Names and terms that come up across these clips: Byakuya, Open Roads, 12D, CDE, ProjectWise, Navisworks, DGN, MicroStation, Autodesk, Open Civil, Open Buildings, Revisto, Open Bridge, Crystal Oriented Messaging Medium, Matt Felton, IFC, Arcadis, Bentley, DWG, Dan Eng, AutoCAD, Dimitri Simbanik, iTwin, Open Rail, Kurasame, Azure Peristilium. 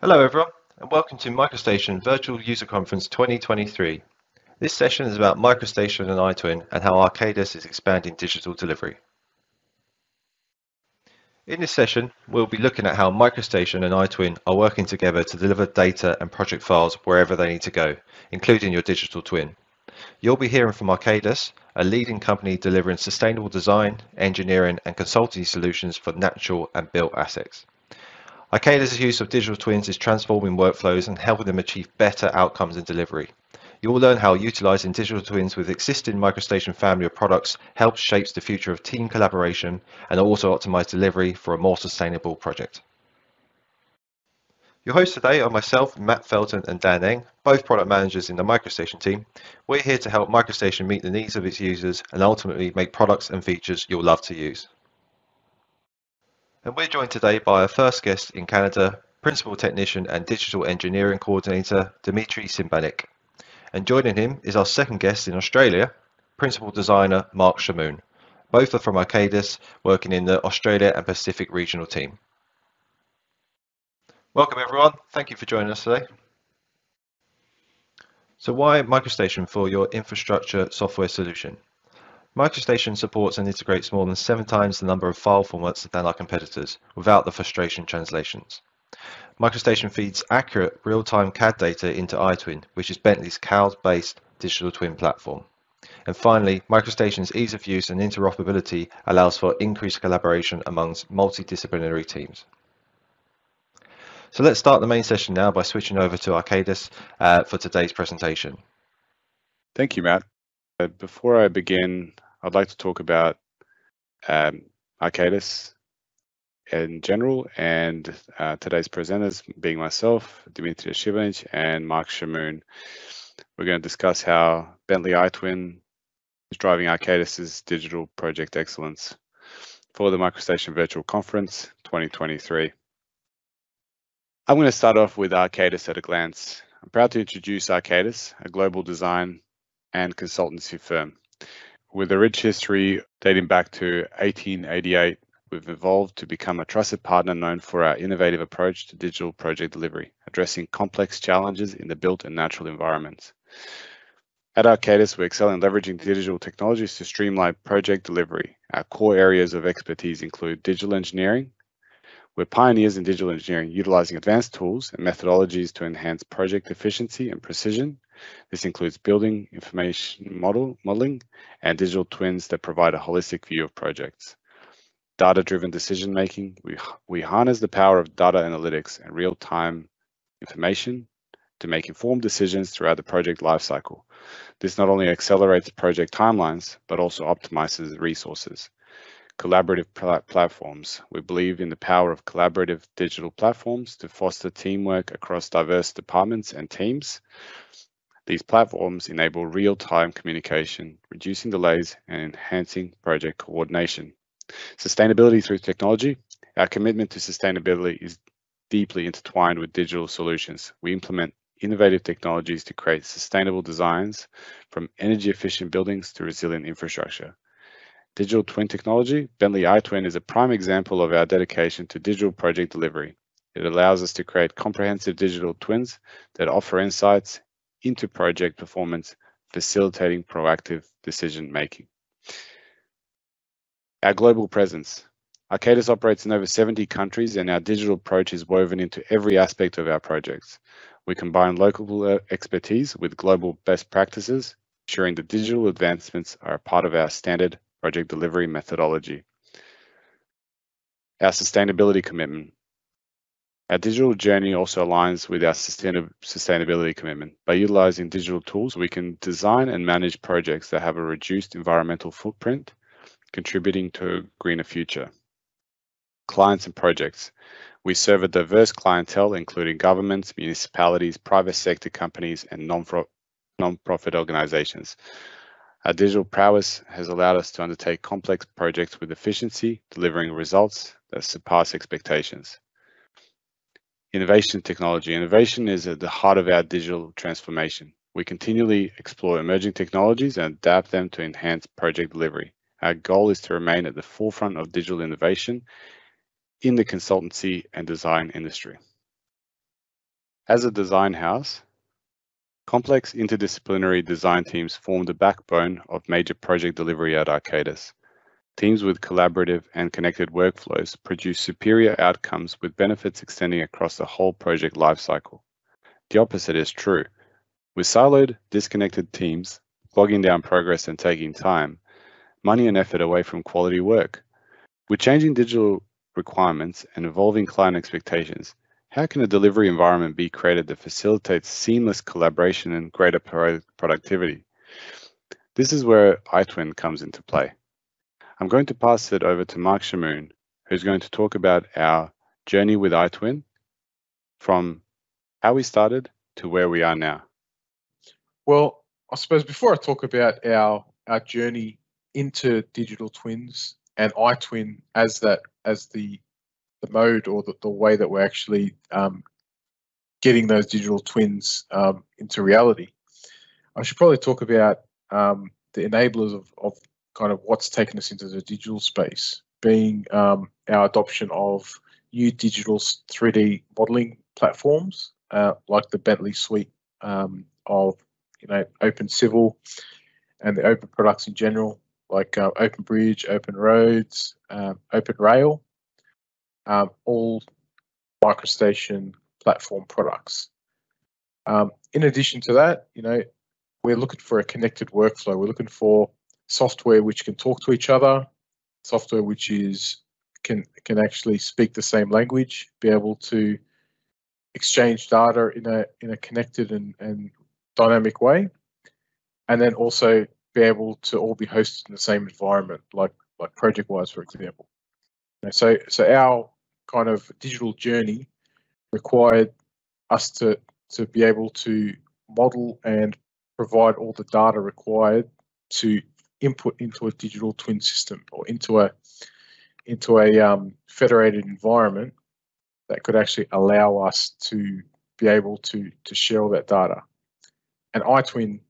Hello everyone, and welcome to MicroStation Virtual User Conference 2023. This session is about MicroStation and iTwin and how Arcadis is expanding digital delivery. In this session, we'll be looking at how MicroStation and iTwin are working together to deliver data and project files wherever they need to go, including your digital twin. You'll be hearing from Arcadis, a leading company delivering sustainable design, engineering and consulting solutions for natural and built assets. Arcadis' use of digital twins is transforming workflows and helping them achieve better outcomes in delivery. You will learn how utilising digital twins with existing MicroStation family of products helps shape the future of team collaboration and also optimise delivery for a more sustainable project. Your hosts today are myself, Matt Felton and Dan Eng, both product managers in the MicroStation team. We're here to help MicroStation meet the needs of its users and ultimately make products and features you'll love to use. And we're joined today by our first guest in Canada, Principal Technician and Digital Engineering Coordinator, Dimitri Simbanik. And joining him is our second guest in Australia, Principal Designer, Mark Shamoon. Both are from Arcadis, working in the Australia and Pacific regional team. Welcome everyone, thank you for joining us today. So why MicroStation for your infrastructure software solution? MicroStation supports and integrates more than 7 times the number of file formats than our competitors, without the frustration translations. MicroStation feeds accurate real-time CAD data into iTwin, which is Bentley's cloud-based digital twin platform. And finally, MicroStation's ease of use and interoperability allows for increased collaboration amongst multidisciplinary teams. So let's start the main session now by switching over to Arcadis for today's presentation. Thank you, Matt. Before I begin, I'd like to talk about Arcadis in general and today's presenters being myself, Dimitri Simbanik and Mark Shamoon. We're going to discuss how Bentley iTwin is driving Arcadis' digital project excellence for the MicroStation Virtual Conference 2023. I'm going to start off with Arcadis at a glance. I'm proud to introduce Arcadis, a global design and consultancy firm. With a rich history dating back to 1888, we've evolved to become a trusted partner known for our innovative approach to digital project delivery, addressing complex challenges in the built and natural environments. At Arcadis, we excel in leveraging digital technologies to streamline project delivery. Our core areas of expertise include digital engineering. We're pioneers in digital engineering, utilizing advanced tools and methodologies to enhance project efficiency and precision. This includes building information modeling and digital twins that provide a holistic view of projects. Data-driven decision-making, we harness the power of data analytics and real-time information to make informed decisions throughout the project lifecycle. This not only accelerates project timelines, but also optimizes resources. Collaborative platforms. We believe in the power of collaborative digital platforms to foster teamwork across diverse departments and teams. These platforms enable real-time communication, reducing delays and enhancing project coordination. Sustainability through technology. Our commitment to sustainability is deeply intertwined with digital solutions. We implement innovative technologies to create sustainable designs, from energy-efficient buildings to resilient infrastructure. Digital twin technology. Bentley iTwin is a prime example of our dedication to digital project delivery. It allows us to create comprehensive digital twins that offer insights into project performance, facilitating proactive decision-making. Our global presence. Arcadis operates in over 70 countries, and our digital approach is woven into every aspect of our projects. We combine local expertise with global best practices, ensuring that digital advancements are a part of our standard project delivery methodology. Our sustainability commitment. Our digital journey also aligns with our sustainability commitment. By utilizing digital tools, we can design and manage projects that have a reduced environmental footprint, contributing to a greener future. Clients and projects. We serve a diverse clientele, including governments, municipalities, private sector companies, and non-profit organizations. Our digital prowess has allowed us to undertake complex projects with efficiency, delivering results that surpass expectations. Innovation technology. Innovation is at the heart of our digital transformation. We continually explore emerging technologies and adapt them to enhance project delivery. Our goal is to remain at the forefront of digital innovation in the consultancy and design industry. As a design house, complex interdisciplinary design teams form the backbone of major project delivery at Arcadis. Teams with collaborative and connected workflows produce superior outcomes with benefits extending across the whole project lifecycle. The opposite is true. With siloed, disconnected teams clogging down progress and taking time, money and effort away from quality work. With changing digital requirements and evolving client expectations, how can a delivery environment be created that facilitates seamless collaboration and greater productivity? This is where iTwin comes into play. I'm going to pass it over to Mark Shamoon, who's going to talk about our journey with iTwin, from how we started to where we are now. Well, I suppose before I talk about our journey into digital twins and iTwin as the mode or the way that we're actually getting those digital twins into reality, I should probably talk about the enablers of kind of what's taken us into the digital space, being our adoption of new digital 3D modeling platforms like the Bentley suite of Open Civil and the open products in general, like Open Bridge, Open Roads, Open Rail, all MicroStation platform products. In addition to that, we're looking for a connected workflow. We're looking for software which can talk to each other, software which can actually speak the same language, be able to exchange data in a connected and dynamic way, and then also be able to all be hosted in the same environment, like ProjectWise, for example. So our kind of digital journey required us to be able to model and provide all the data required to input into a digital twin system or into a federated environment that could actually allow us to be able to share all that data. And iTwin,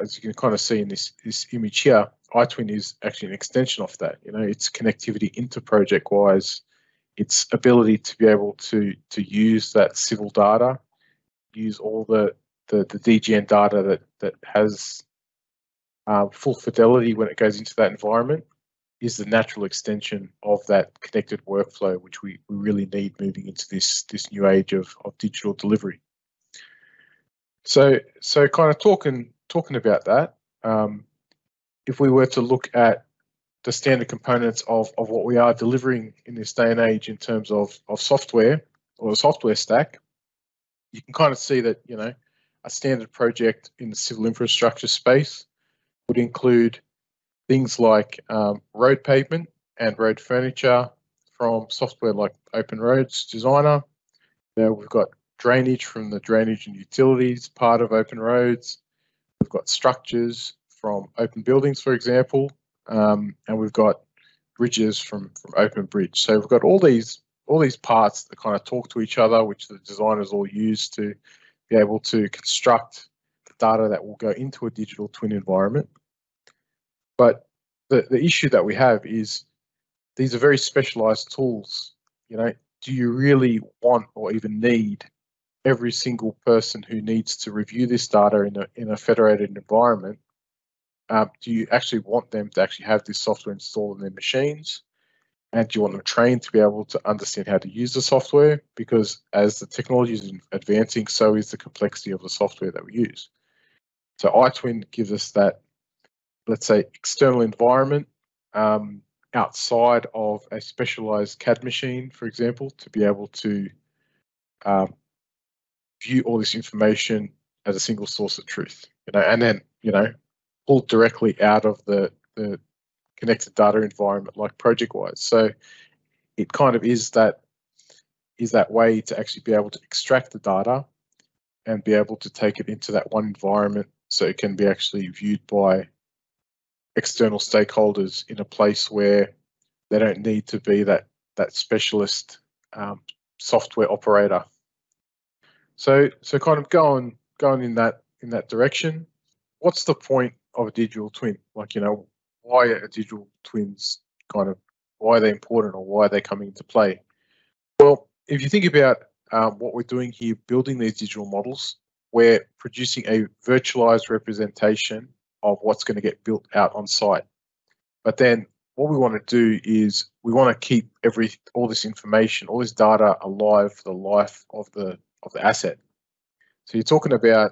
as you can kind of see in this image here, iTwin is actually an extension of that. It's connectivity into ProjectWise, its ability to be able to use that civil data, use all the DGN data that has full fidelity when it goes into that environment, is the natural extension of that connected workflow, which we really need moving into this new age of digital delivery. So kind of talking about that, if we were to look at the standard components of what we are delivering in this day and age in terms of software or the software stack, you can kind of see that, a standard project in the civil infrastructure space would include things like road pavement and road furniture from software like Open Roads Designer. Now we've got drainage from the drainage and utilities part of Open Roads. We've got structures from Open Buildings, for example, and we've got bridges from Open Bridge. So we've got all these parts that kind of talk to each other, which the designers all use to be able to construct the data that will go into a digital twin environment. But the issue that we have is these are very specialized tools. Do you really want or even need every single person who needs to review this data in a federated environment? Do you actually want them to actually have this software installed in their machines? And do you want them trained to be able to understand how to use the software? Because as the technology is advancing, so is the complexity of the software that we use. So iTwin gives us that, let's say, external environment outside of a specialized CAD machine, for example, to be able to view all this information as a single source of truth, and then, pulled directly out of the connected data environment like ProjectWise. So it kind of is that way to actually be able to extract the data and be able to take it into that one environment so it can be actually viewed by external stakeholders in a place where they don't need to be that specialist software operator. So kind of going in that in that direction. What's the point of a digital twin? Like, you know, why are digital twins kind of, why are they important or why are they coming into play? Well, if you think about what we're doing here, building these digital models, we're producing a virtualized representation of what's going to get built out on site. But then what we want to do is we want to keep all this information, all this data alive for the life of the asset. So you're talking about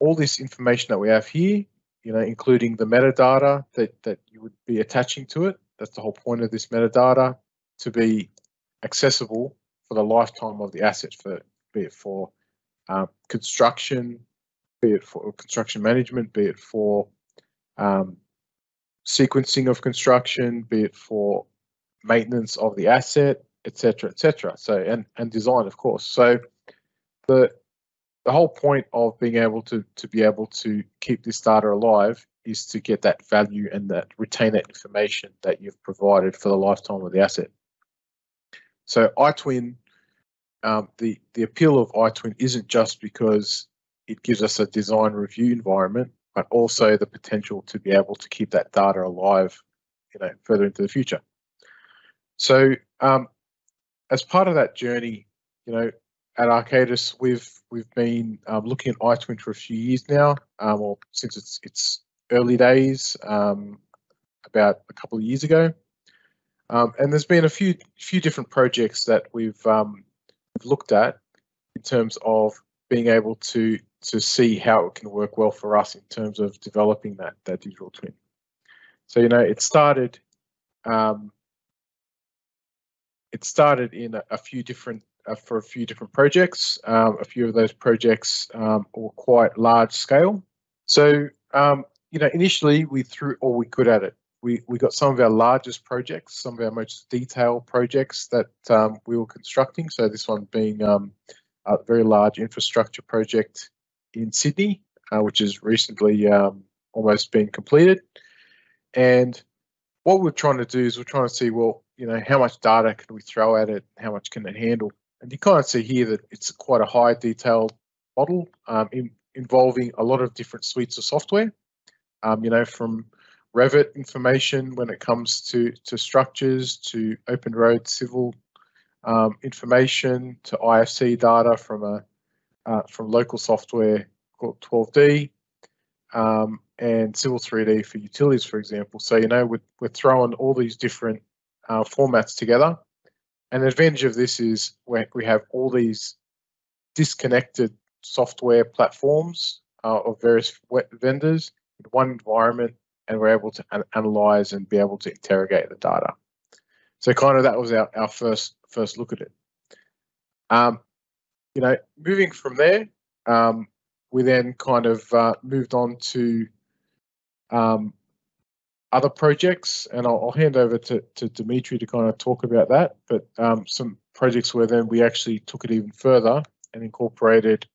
all this information that we have here, you know, including the metadata that you would be attaching to it. That's the whole point of this metadata, to be accessible for the lifetime of the asset, be it for construction, be it for construction management, be it for sequencing of construction, be it for maintenance of the asset, et cetera, so and design, of course. So the whole point of being able to keep this data alive is to get that value and that retain that information that you've provided for the lifetime of the asset. So iTwin, the appeal of iTwin isn't just because it gives us a design review environment, but also the potential to be able to keep that data alive, you know, further into the future. So as part of that journey, you know, at Arcadis, we've been looking at iTwin for a few years now, or since its early days, about a couple of years ago. And there's been a few different projects that we've looked at in terms of being able to see how it can work well for us in terms of developing that digital twin. So, you know, it started in a few different projects. A few of those projects were quite large scale. So, you know, initially we threw all we could at it. We got some of our largest projects, some of our most detailed projects that we were constructing. So this one being a very large infrastructure project in Sydney, which is recently almost been completed. And what we're trying to do is we're trying to see, well, you know, how much data can we throw at it? How much can it handle? And you can't see here that it's quite a high detailed model involving a lot of different suites of software, you know, from Revit information when it comes to structures, to Open Roads Civil information, to IFC data from local software called 12D, and Civil 3D for utilities, for example. So, you know, we're throwing all these different formats together, and the advantage of this is we have all these disconnected software platforms of various vendors in one environment, and we're able to analyze and be able to interrogate the data. So kind of that was our first look at it. You know, moving from there, we then kind of moved on to other projects, and I'll hand over to Dimitri to kind of talk about that, but some projects where then we actually took it even further and incorporated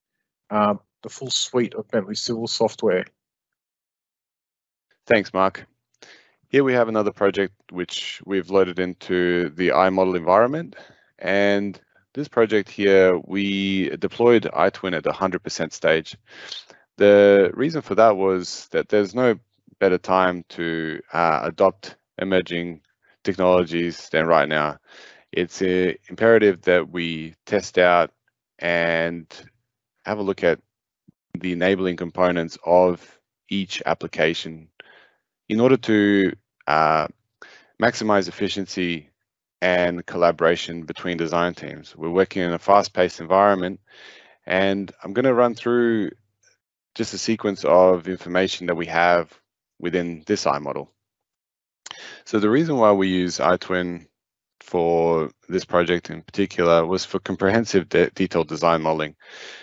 the full suite of Bentley Civil software. Thanks, Mark. Here we have another project which we've loaded into the iModel environment. And this project here, we deployed iTwin at 100% stage. The reason for that was that there's no better time to adopt emerging technologies than right now. It's imperative that we test out and have a look at the enabling components of each application in order to maximize efficiency and collaboration between design teams. We're working in a fast-paced environment, and I'm going to run through just a sequence of information that we have within this iModel. So the reason why we use iTwin for this project in particular was for comprehensive detailed design modeling.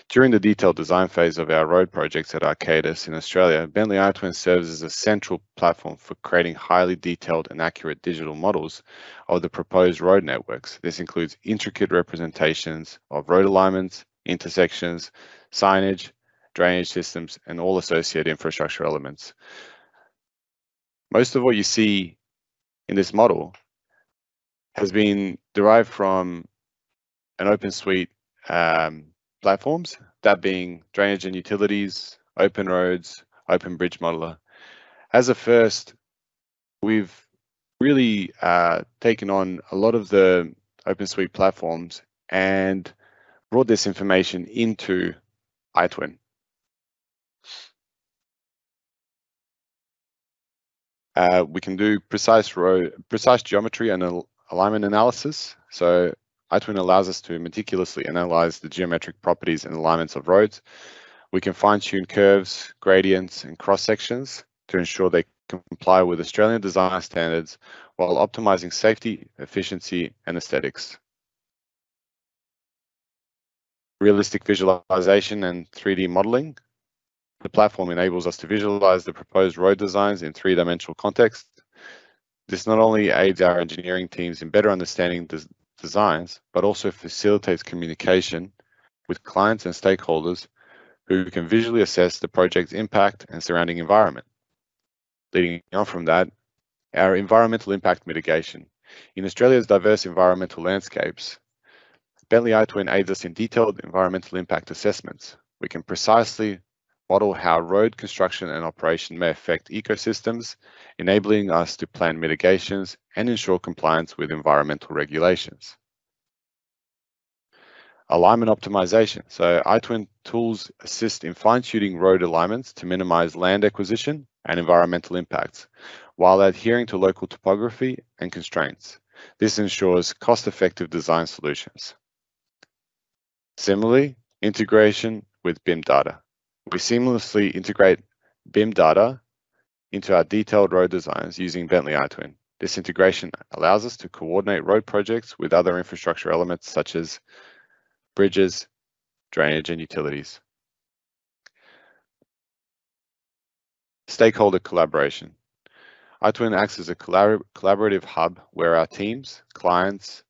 During the detailed design phase of our road projects at Arcadis in Australia, Bentley iTwin serves as a central platform for creating highly detailed and accurate digital models of the proposed road networks. This includes intricate representations of road alignments, intersections, signage, drainage systems, and all associated infrastructure elements. Most of what you see in this model has been derived from an open suite platforms that being drainage and utilities, open roads, open bridge modeler. As a first, we've really taken on a lot of the OpenSuite platforms and brought this information into iTwin. We can do precise geometry and alignment analysis. So iTwin allows us to meticulously analyze the geometric properties and alignments of roads. We can fine-tune curves, gradients, and cross-sections to ensure they comply with Australian design standards while optimizing safety, efficiency, and aesthetics. Realistic visualization and 3D modeling. The platform enables us to visualize the proposed road designs in three-dimensional context. This not only aids our engineering teams in better understanding the designs, but also facilitates communication with clients and stakeholders who can visually assess the project's impact and surrounding environment. Leading on from that, our environmental impact mitigation. In Australia's diverse environmental landscapes, Bentley iTwin aids us in detailed environmental impact assessments. We can precisely model how road construction and operation may affect ecosystems, enabling us to plan mitigations and ensure compliance with environmental regulations. Alignment optimization. So iTwin tools assist in fine-tuning road alignments to minimize land acquisition and environmental impacts, while adhering to local topography and constraints. This ensures cost-effective design solutions. Similarly, integration with BIM data. We seamlessly integrate BIM data into our detailed road designs using Bentley iTwin. This integration allows us to coordinate road projects with other infrastructure elements such as bridges, drainage, and utilities. Stakeholder collaboration. iTwin acts as a collaborative hub where our teams, clients,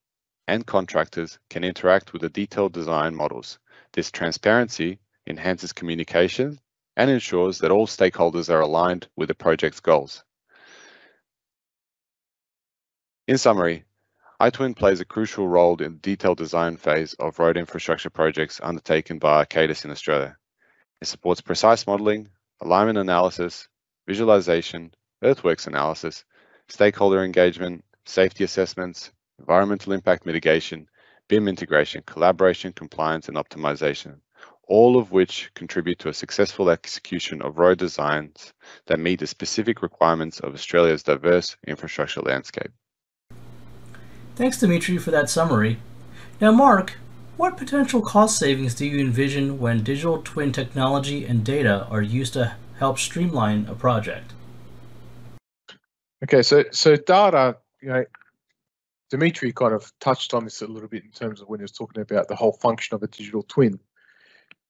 and contractors can interact with the detailed design models. This transparency enhances communication and ensures that all stakeholders are aligned with the project's goals. In summary, iTwin plays a crucial role in the detailed design phase of road infrastructure projects undertaken by Arcadis in Australia. It supports precise modelling, alignment analysis, visualisation, earthworks analysis, stakeholder engagement, safety assessments, environmental impact mitigation, BIM integration, collaboration, compliance, and optimisation, all of which contribute to a successful execution of road designs that meet the specific requirements of Australia's diverse infrastructure landscape. Thanks, Dimitri, for that summary. Now, Mark, what potential cost savings do you envision when digital twin technology and data are used to help streamline a project? Okay, so data, you know, Dimitri kind of touched on this a little bit in terms of when he was talking about the whole function of a digital twin.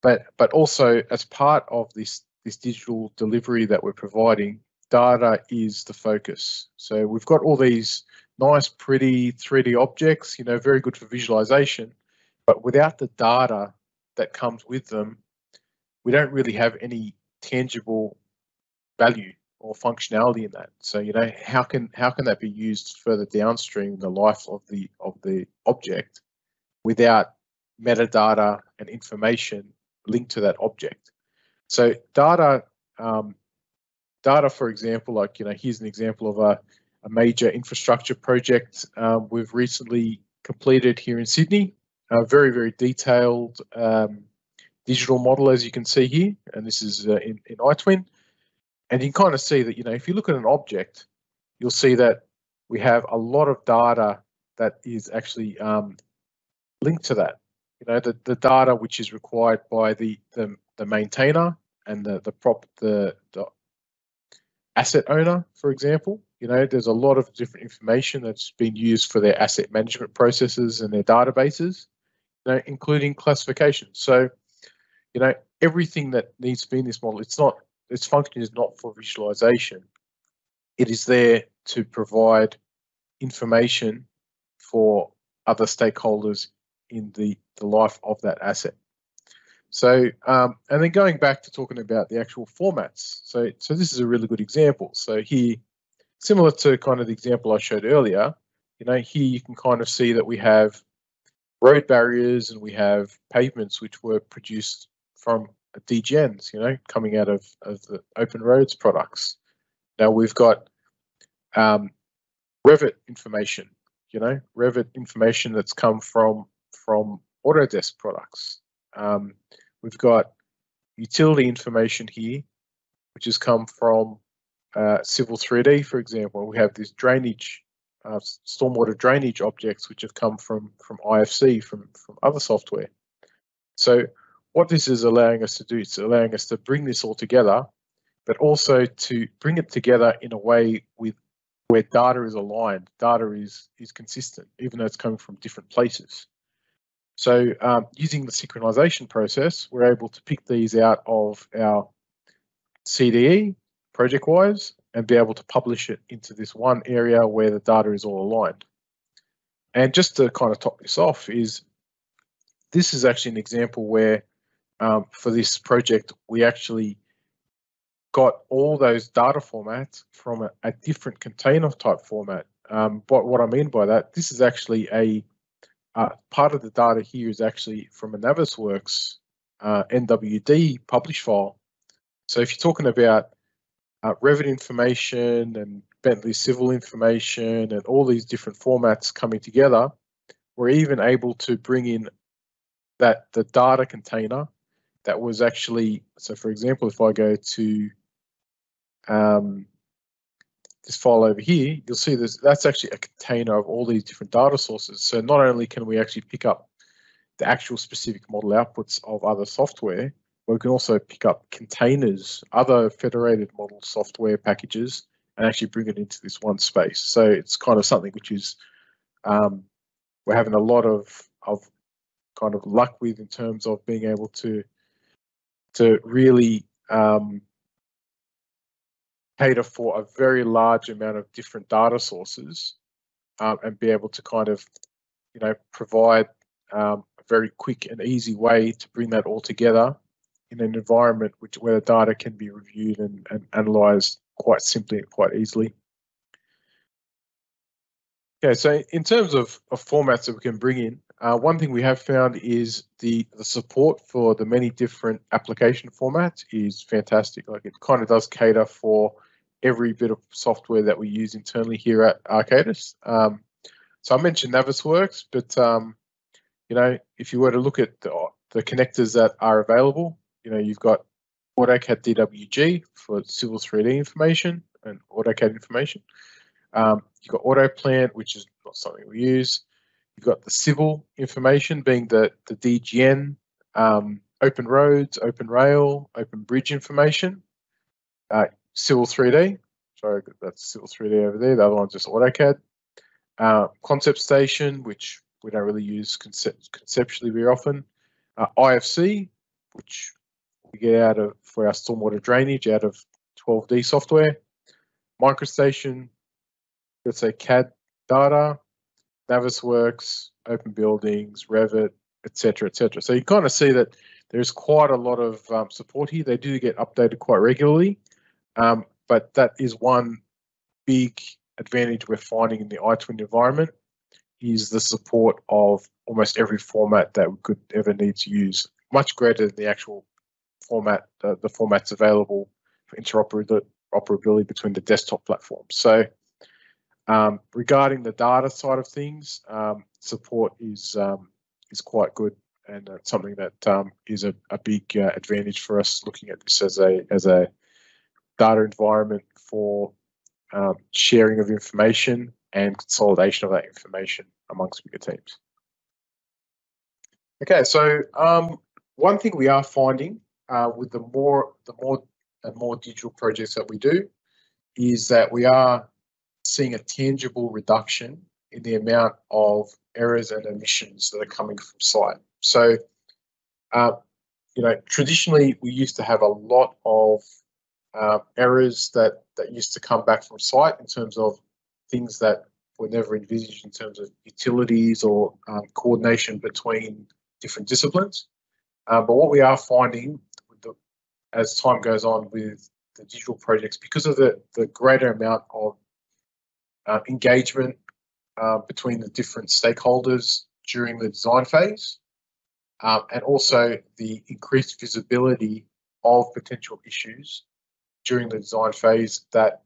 But also, as part of this digital delivery that we're providing, data is the focus. So we've got all these nice, pretty 3D objects, you know, very good for visualization, but without the data that comes with them, we don't really have any tangible value or functionality in that. So, you know, how can that be used further downstream the life of the object without metadata and information linked to that object? So data, for example, like, you know, here's an example of a major infrastructure project we've recently completed here in Sydney. A very, very detailed digital model, as you can see here, and this is in iTwin. And you can kind of see that, you know, if you look at an object, you'll see that we have a lot of data that is actually linked to that. You know, the data which is required by the maintainer and the asset owner, for example. You know, there's a lot of different information that's been used for their asset management processes and their databases, you know, including classification. So, you know, everything that needs to be in this model, it's not, its function is not for visualization. It is there to provide information for other stakeholders in the life of that asset. So, and then going back to talking about the actual formats. So this is a really good example. So here, similar to kind of the example I showed earlier, you know, here you can kind of see that we have road barriers and we have pavements which were produced from DGNs, you know, coming out of the Open Roads products. Now we've got Revit information, you know, Revit information that's come from Autodesk products. We've got utility information here, which has come from Civil 3D, for example. We have these drainage, stormwater drainage objects, which have come from IFC, from other software. So what this is allowing us to do, it's allowing us to bring this all together, but also to bring it together in a way with where data is aligned, data is consistent, even though it's coming from different places. So using the synchronization process, we're able to pick these out of our CDE, ProjectWise, and be able to publish it into this one area where the data is all aligned. And just to kind of top this off is, this is actually an example where for this project, we actually got all those data formats from a different container type format. But what I mean by that, this is actually a part of the data here is actually from a Navisworks NWD publish file. So if you're talking about Revit information and Bentley Civil information and all these different formats coming together, we're even able to bring in that the data container that was actually, so for example, if I go to this file over here, you'll see this, that's actually a container of all these different data sources. So not only can we actually pick up the actual specific model outputs of other software, we can also pick up containers, other federated model software packages, and actually bring it into this one space. So it's kind of something which is, we're having a lot of kind of luck with in terms of being able to really cater for a very large amount of different data sources and be able to kind of, you know, provide a very quick and easy way to bring that all together in an environment which where the data can be reviewed and analyzed quite simply and quite easily. Okay, so in terms of formats that we can bring in, one thing we have found is the support for the many different application formats is fantastic. Like it kind of does cater for every bit of software that we use internally here at Arcadis. So I mentioned Navisworks, but you know, if you were to look at the connectors that are available, you know, you've got AutoCAD DWG for Civil 3D information and AutoCAD information. You've got AutoPlan, which is not something we use. You've got the civil information being the DGN, Open Roads, Open Rail, Open Bridge information. Civil 3D, sorry, that's Civil 3D over there. The other one's just AutoCAD. Concept Station, which we don't really use conceptually very often. IFC, which we get out of for our stormwater drainage out of 12D software. MicroStation, let's say CAD data, Navisworks, Open Buildings, Revit, etc., etc. So you kind of see that there's quite a lot of support here. They do get updated quite regularly, but that is one big advantage we're finding in the iTwin environment is the support of almost every format that we could ever need to use, much greater than the actual format, the formats available for interoperability between the desktop platforms. So regarding the data side of things, support is quite good and something that is a big advantage for us looking at this as a data environment for sharing of information and consolidation of that information amongst bigger teams. Okay, so one thing we are finding with the more and more digital projects that we do is that we are seeing a tangible reduction in the amount of errors and omissions that are coming from site. So, you know, traditionally we used to have a lot of errors that used to come back from site in terms of things that were never envisaged in terms of utilities or coordination between different disciplines. But what we are finding with as time goes on with the digital projects, because of the greater amount of engagement between the different stakeholders during the design phase, and also the increased visibility of potential issues during the design phase, that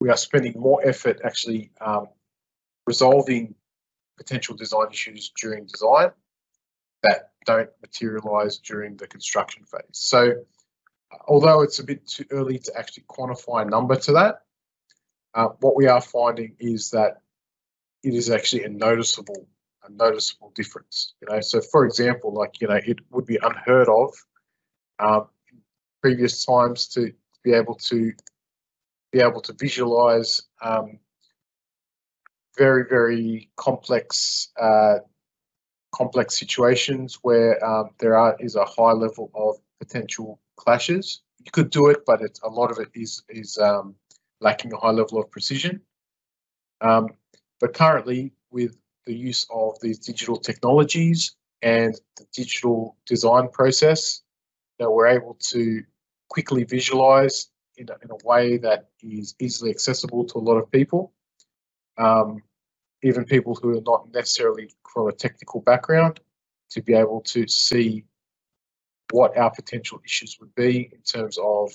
we are spending more effort actually resolving potential design issues during design that don't materialize during the construction phase. So although it's a bit too early to actually quantify a number to that, what we are finding is that it is actually a noticeable difference. You know, so for example, like, you know, it would be unheard of in previous times to be able to visualize very, very complex complex situations where there is a high level of potential clashes. You could do it, but it's, a lot of it is lacking a high level of precision. But currently, with the use of these digital technologies and the digital design process, that we're able to quickly visualize in a way that is easily accessible to a lot of people, even people who are not necessarily from a technical background, to be able to see what our potential issues would be in terms of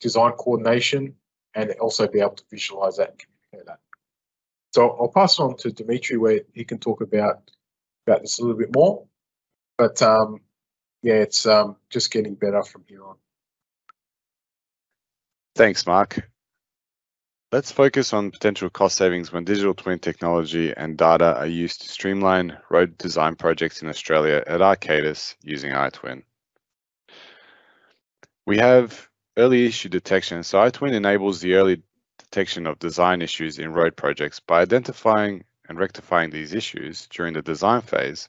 design coordination, and also be able to visualize that and communicate that. So I'll pass on to Dimitri, where he can talk about this a little bit more. But yeah, it's just getting better from here on. Thanks, Mark. Let's focus on potential cost savings when digital twin technology and data are used to streamline road design projects in Australia at Arcadis using iTwin. We have early issue detection, so iTwin enables the early detection of design issues in road projects by identifying and rectifying these issues during the design phase.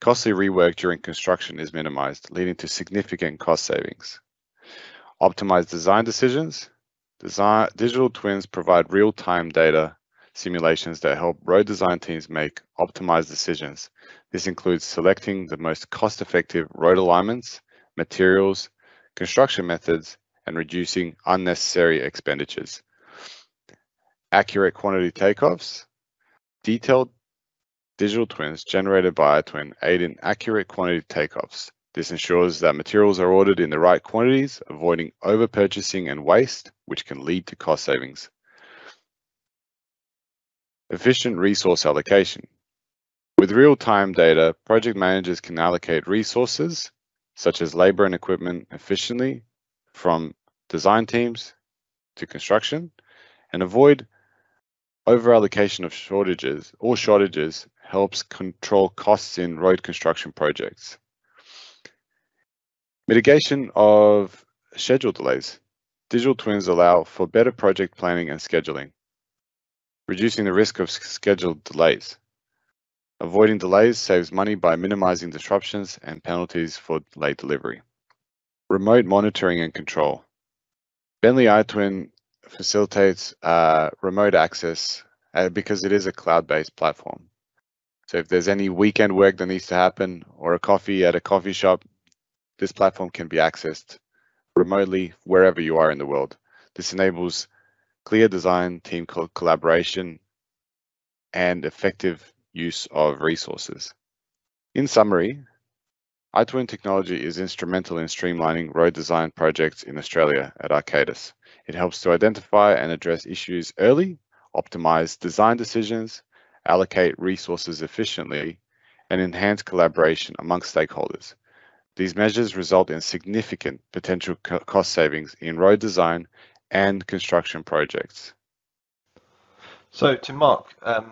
Costly rework during construction is minimized, leading to significant cost savings. Optimized design decisions. Digital twins provide real-time data simulations that help road design teams make optimized decisions. This includes selecting the most cost-effective road alignments, materials, construction methods, and reducing unnecessary expenditures. Accurate quantity takeoffs. Detailed digital twins generated by iTwin aid in accurate quantity takeoffs. This ensures that materials are ordered in the right quantities, avoiding over-purchasing and waste, which can lead to cost savings. Efficient resource allocation. With real-time data, project managers can allocate resources, such as labor and equipment, efficiently from design teams to construction, and avoid overallocation of shortages or shortages helps control costs in road construction projects. Mitigation of schedule delays. Digital twins allow for better project planning and scheduling, reducing the risk of scheduled delays. Avoiding delays saves money by minimizing disruptions and penalties for late delivery. Remote monitoring and control. Bentley iTwin facilitates remote access because it is a cloud-based platform. So if there's any weekend work that needs to happen or a coffee at a coffee shop, this platform can be accessed remotely wherever you are in the world. This enables clear design, team collaboration, and effective use of resources. In summary, iTwin technology is instrumental in streamlining road design projects in Australia at Arcadis. It helps to identify and address issues early, optimize design decisions, allocate resources efficiently, and enhance collaboration among stakeholders. These measures result in significant potential cost savings in road design and construction projects. So to Mark,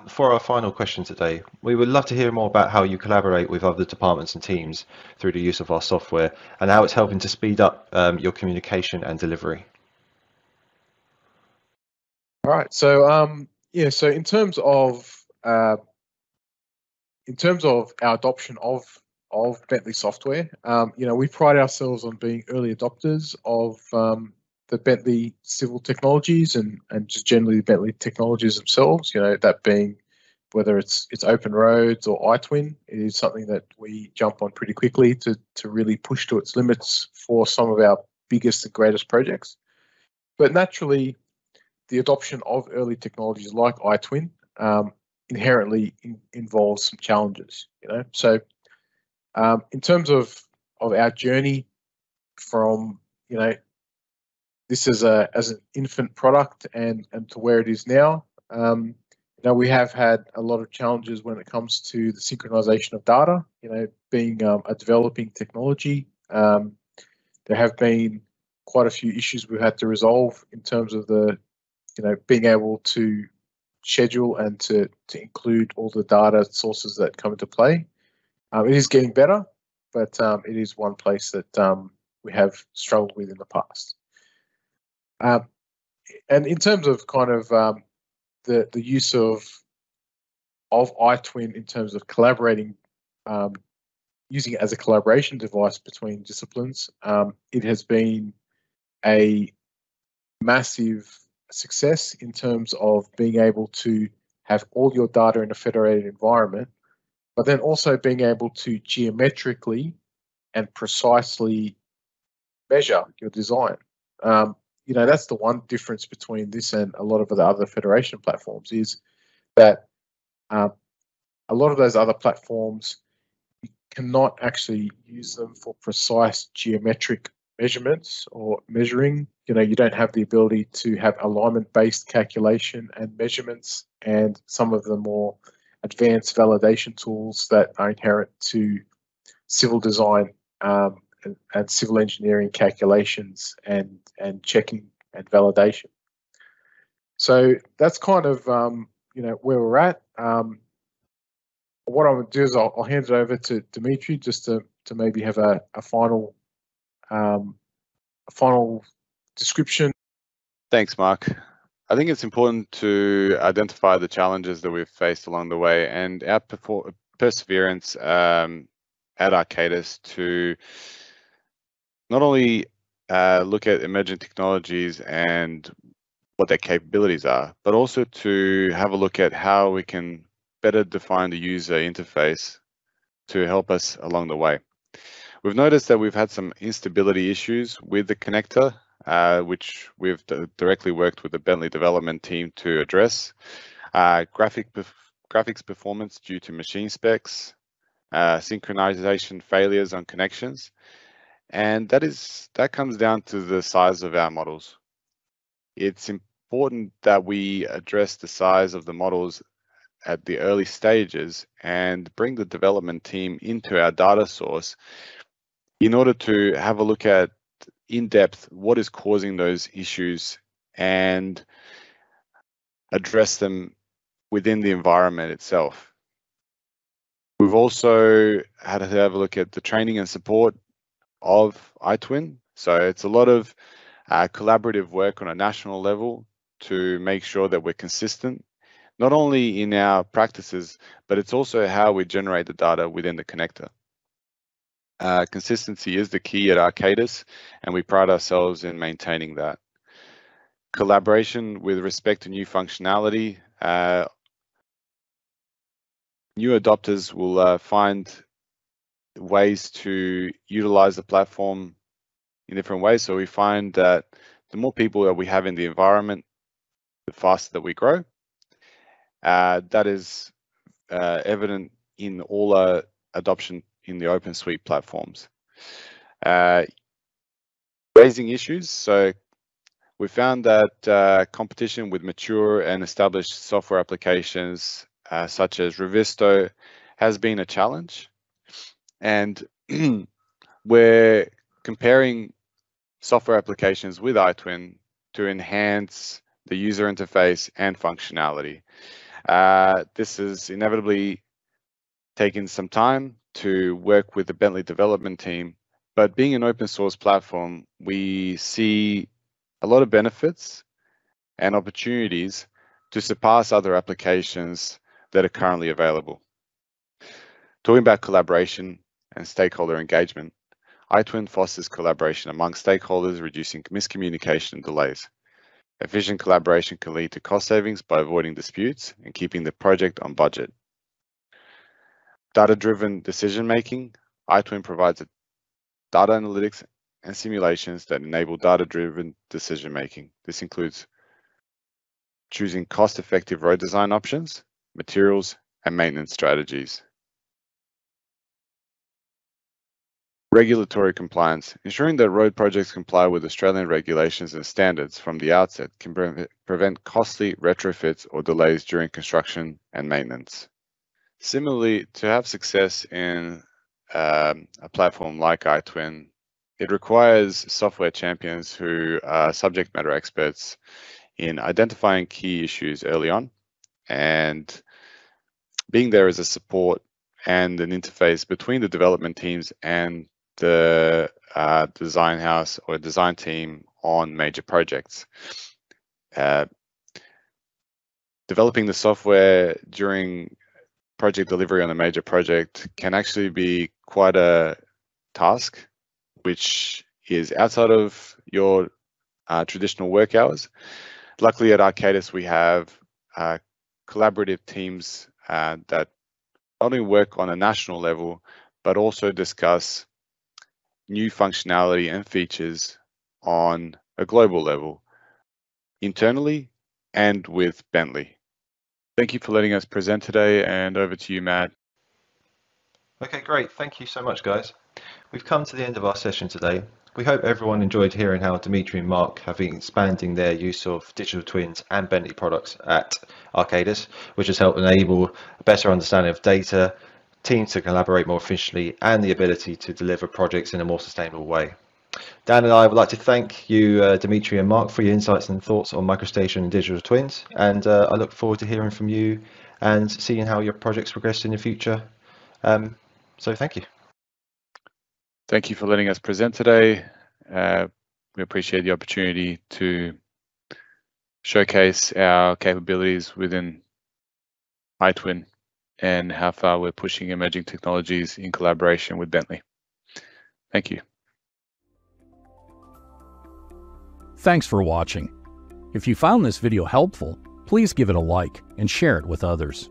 for our final question today, we would love to hear more about how you collaborate with other departments and teams through the use of our software and how it's helping to speed up your communication and delivery. All right, so yeah, so in terms of our adoption of Bentley software, you know, we pride ourselves on being early adopters of the Bentley civil technologies and just generally the Bentley technologies themselves. You know, that being whether it's Open Roads or iTwin, it is something that we jump on pretty quickly to really push to its limits for some of our biggest and greatest projects. But naturally, the adoption of early technologies like iTwin inherently involves some challenges. You know, so In terms of our journey from, you know, this is as an infant product and to where it is now, you know, we have had a lot of challenges when it comes to the synchronization of data, you know, being a developing technology. There have been quite a few issues we've had to resolve in terms of the, you know, being able to schedule and to include all the data sources that come into play. It is getting better, but it is one place that we have struggled with in the past. And in terms of kind of the use of iTwin in terms of collaborating, using it as a collaboration device between disciplines, it has been a massive success in terms of being able to have all your data in a federated environment, but then also being able to geometrically and precisely measure your design. You know, that's the one difference between this and a lot of the other federation platforms, is that a lot of those other platforms, you cannot actually use them for precise geometric measurements or measuring. You know, you don't have the ability to have alignment-based calculation and measurements, and some of the more advanced validation tools that are inherent to civil design and civil engineering calculations and checking and validation. So that's kind of, you know, where we're at. What I would do is I'll hand it over to Dimitri just to maybe have a final description. Thanks, Mark. I think it's important to identify the challenges that we've faced along the way, and our perseverance at Arcadis to not only look at emerging technologies and what their capabilities are, but also to have a look at how we can better define the user interface to help us along the way. We've noticed that we've had some instability issues with the connector, which we've directly worked with the Bentley development team to address. Graphics performance due to machine specs, synchronization failures on connections, and that comes down to the size of our models. It's important that we address the size of the models at the early stages and bring the development team into our data source in order to have a look at in depth what is causing those issues and address them within the environment itself. We've also had to have a look at the training and support of iTwin. So it's a lot of collaborative work on a national level to make sure that we're consistent, not only in our practices, but it's also how we generate the data within the connector. Consistency is the key at Arcadis, and we pride ourselves in maintaining that. Collaboration with respect to new functionality. New adopters will find ways to utilize the platform in different ways. So we find that the more people that we have in the environment, the faster that we grow. That is evident in all our adoption in the open suite platforms. Raising issues. So we found that competition with mature and established software applications such as Revisto has been a challenge. And we're comparing software applications with iTwin to enhance the user interface and functionality. This has inevitably taken some time to work with the Bentley development team, but being an open source platform, we see a lot of benefits and opportunities to surpass other applications that are currently available. Talking about collaboration and stakeholder engagement, iTwin fosters collaboration among stakeholders, reducing miscommunication and delays. Efficient collaboration can lead to cost savings by avoiding disputes and keeping the project on budget. Data-driven decision-making, iTwin provides data analytics and simulations that enable data-driven decision-making. This includes choosing cost-effective road design options, materials, and maintenance strategies. Regulatory compliance. Ensuring that road projects comply with Australian regulations and standards from the outset can prevent costly retrofits or delays during construction and maintenance. Similarly, to have success in a platform like iTwin, it requires software champions who are subject matter experts in identifying key issues early on and being there as a support and an interface between the development teams and the design house or design team on major projects. Developing the software during project delivery on a major project can actually be quite a task, which is outside of your traditional work hours. Luckily at Arcadis, we have collaborative teams that not only work on a national level, but also discuss new functionality and features on a global level, internally and with Bentley. Thank you for letting us present today, and over to you, Matt. Okay, great. Thank you so much, guys. We've come to the end of our session today. We hope everyone enjoyed hearing how Dimitri and Mark have been expanding their use of digital twins and Bentley products at Arcadis, which has helped enable a better understanding of data, teams to collaborate more efficiently, and the ability to deliver projects in a more sustainable way. Dan and I would like to thank you, Dimitri and Mark, for your insights and thoughts on MicroStation and digital twins, and I look forward to hearing from you and seeing how your projects progress in the future. So thank you. Thank you for letting us present today. We appreciate the opportunity to showcase our capabilities within iTwin and how far we're pushing emerging technologies in collaboration with Bentley. Thank you. Thanks for watching. If you found this video helpful, please give it a like and share it with others.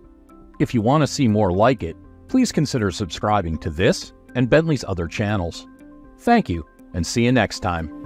If you want to see more like it, please consider subscribing to this and Bentley's other channels. Thank you, and see you next time.